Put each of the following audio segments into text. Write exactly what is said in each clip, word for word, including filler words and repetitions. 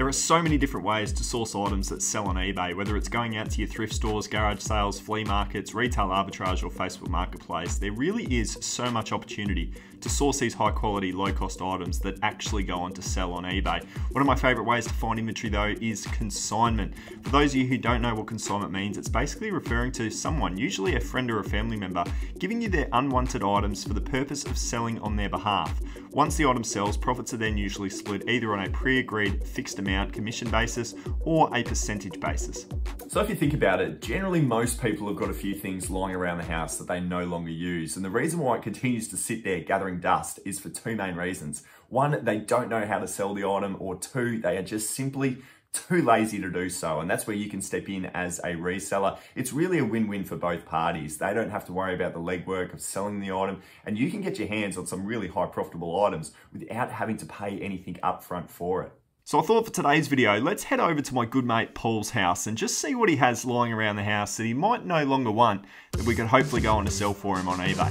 There are so many different ways to source items that sell on eBay, whether it's going out to your thrift stores, garage sales, flea markets, retail arbitrage or Facebook Marketplace. There really is so much opportunity to source these high quality, low cost items that actually go on to sell on eBay. One of my favorite ways to find inventory though is consignment. For those of you who don't know what consignment means, it's basically referring to someone, usually a friend or a family member, giving you their unwanted items for the purpose of selling on their behalf. Once the item sells, profits are then usually split either on a pre-agreed fixed amount commission basis or a percentage basis. So if you think about it, generally most people have got a few things lying around the house that they no longer use. And the reason why it continues to sit there gathering dust is for two main reasons. One, they don't know how to sell the item, or two, they are just simply too lazy to do so, and that's where you can step in as a reseller. It's really a win-win for both parties. They don't have to worry about the legwork of selling the item, and you can get your hands on some really high profitable items without having to pay anything upfront for it. So I thought for today's video, let's head over to my good mate Paul's house and just see what he has lying around the house that he might no longer want, that we could hopefully go on to sell for him on eBay.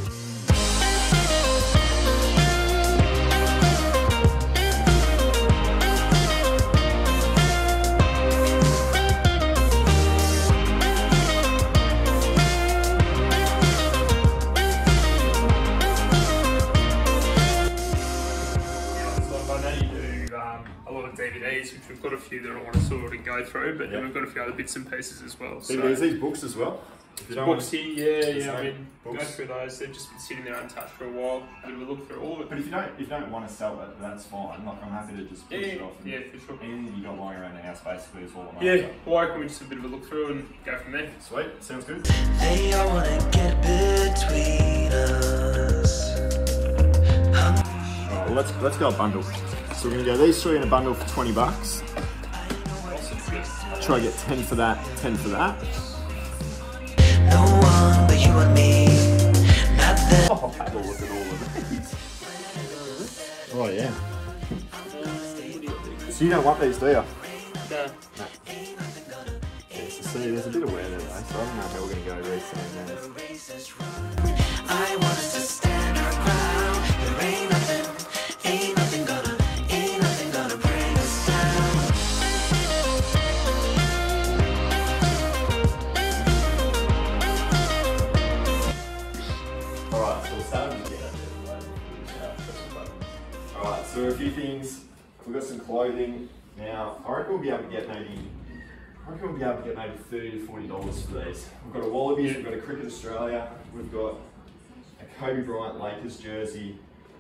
We've got a few that I want to sort of go through, but yeah. then we've got a few other bits and pieces as well. So, so there's these books as well. If you don't books here, yeah, yeah. I mean, books. Go through those. They've just been sitting there untouched for a while. And we look through all of it. But if you don't, if you don't want to sell it, that's fine. Like, I'm happy to just push yeah, it off. And yeah, for sure. Anything you got lying around the house basically is all I'm yeah. after. Yeah. Why can we just have a bit of a look through and go from there? Sweet. Sounds good. Hey, I want to get between us. All right, well, let's let's go bundle. So we're gonna go these three in a bundle for twenty bucks. Try to get ten for that, ten for that. No one but you and me. Oh, look at all of these. Oh yeah. So you don't want these, do you? No. no. Yeah, so see, there's a bit of wear there though, so I don't know how we're gonna go reselling those. I want us to stand our ground. There ain't nothing, ain't nothing gonna So a few things. We've got some clothing now. I reckon we'll be able to get maybe. I reckon we'll be able to get maybe thirty to forty dollars for these. We've got a Wallabies. We've got a Cricket Australia. We've got a Kobe Bryant Lakers jersey.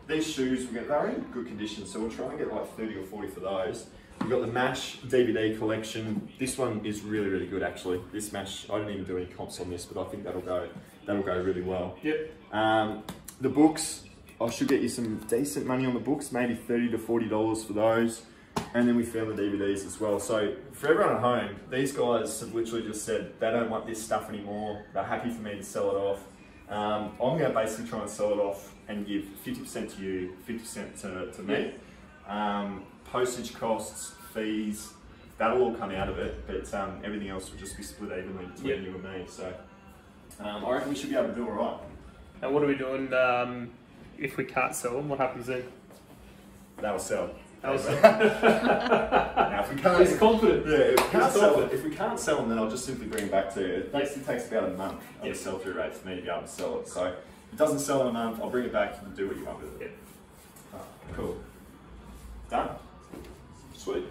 These shoes, we're gonna, they're in good condition, so we'll try and get like thirty or forty for those. We've got the MASH D V D collection. This one is really, really good actually. This MASH, I didn't even do any comps on this, but I think that'll go. That'll go really well. Yep. Um, the books. I should get you some decent money on the books, maybe thirty to forty dollars for those. And then we found the D V Ds as well. So for everyone at home, these guys have literally just said they don't want this stuff anymore. They're happy for me to sell it off. Um, I'm gonna basically try and sell it off and give fifty percent to you, fifty percent to, to me. Um, postage costs, fees, that'll all come out of it, but um, everything else will just be split evenly between yep. you and me. So um, I reckon we should be able to do all right. And what are we doing? Um... If we can't sell them, what happens then? That'll sell. That'll sell. Now, if we can't, He's confident. Yeah, if we can't sell it, if we can't sell them, then I'll just simply bring them back to you. It basically takes about a month of yep. a sell-through rate for me to be able to sell it. So if it doesn't sell in a month, I'll bring it back and do what you want with it. Yep. Oh, cool. Done. Sweet.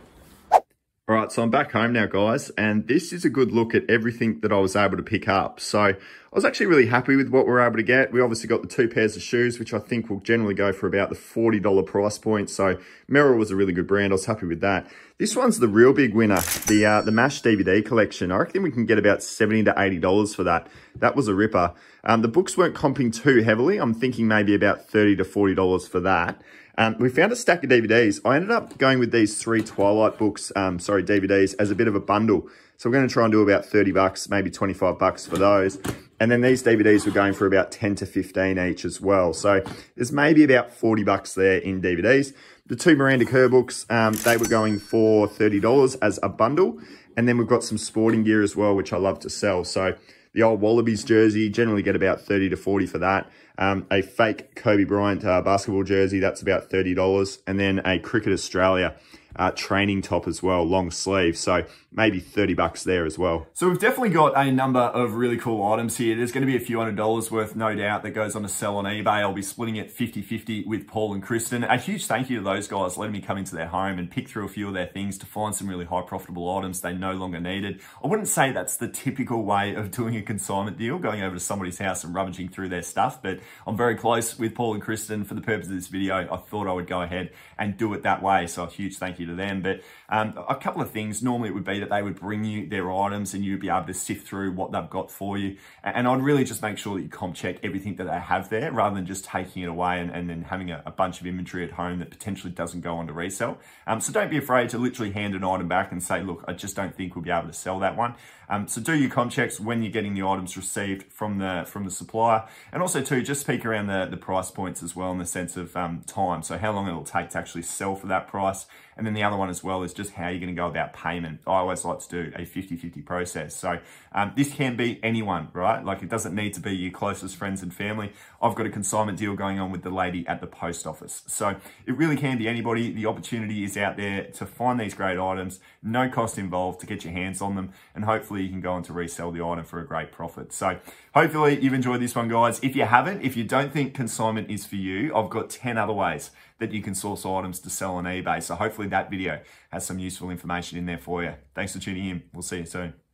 All right, so I'm back home now, guys, and this is a good look at everything that I was able to pick up. So I was actually really happy with what we were able to get. We obviously got the two pairs of shoes, which I think will generally go for about the forty dollar price point. So Merrell was a really good brand. I was happy with that. This one's the real big winner, the uh, the MASH D V D collection. I reckon we can get about seventy to eighty dollars for that. That was a ripper. Um, the books weren't comping too heavily. I'm thinking maybe about thirty to forty dollars for that. Um, we found a stack of D V Ds. I ended up going with these three Twilight books, um, sorry, D V Ds, as a bit of a bundle. So we're going to try and do about thirty bucks, maybe twenty-five bucks for those. And then these D V Ds were going for about ten to fifteen each as well. So there's maybe about forty bucks there in D V Ds. The two Miranda Kerr books, um, they were going for thirty dollars as a bundle. And then we've got some sporting gear as well, which I love to sell. So the old Wallabies jersey, generally get about thirty to forty for that. Um, a fake Kobe Bryant uh, basketball jersey, that's about thirty dollars. And then a Cricket Australia uh, training top as well, long sleeve. So maybe thirty bucks there as well. So we've definitely got a number of really cool items here. There's going to be a few hundred dollars worth, no doubt, that goes on to sell on eBay. I'll be splitting it fifty fifty with Paul and Kristen. A huge thank you to those guys letting me come into their home and pick through a few of their things to find some really high profitable items they no longer needed. I wouldn't say that's the typical way of doing a consignment deal, going over to somebody's house and rummaging through their stuff, but I'm very close with Paul and Kristen. For the purpose of this video, I thought I would go ahead and do it that way, so a huge thank you to them. But um, a couple of things, normally it would be that they would bring you their items and you'd be able to sift through what they've got for you, and I'd really just make sure that you comp check everything that they have there rather than just taking it away and, and then having a, a bunch of inventory at home that potentially doesn't go on to resell. Um, so don't be afraid to literally hand an item back and say, look, I just don't think we'll be able to sell that one. Um, so do your comp checks when you're getting the items received from the from the supplier, and also too just speak around the, the price points as well in the sense of um, time, so how long it'll take to actually sell for that price. And then the other one as well is just how you're going to go about payment. I always like to do a fifty fifty process. So um, this can be anyone, right? Like it doesn't need to be your closest friends and family. I've got a consignment deal going on with the lady at the post office. So it really can be anybody. The opportunity is out there to find these great items, no cost involved to get your hands on them, and hopefully you can go on to resell the item for a great profit. So hopefully you've enjoyed this one, guys. If you haven't, if you don't think consignment is for you, I've got ten other ways that you can source items to sell on eBay. So hopefully that video has some useful information in there for you. Thanks for tuning in. We'll see you soon.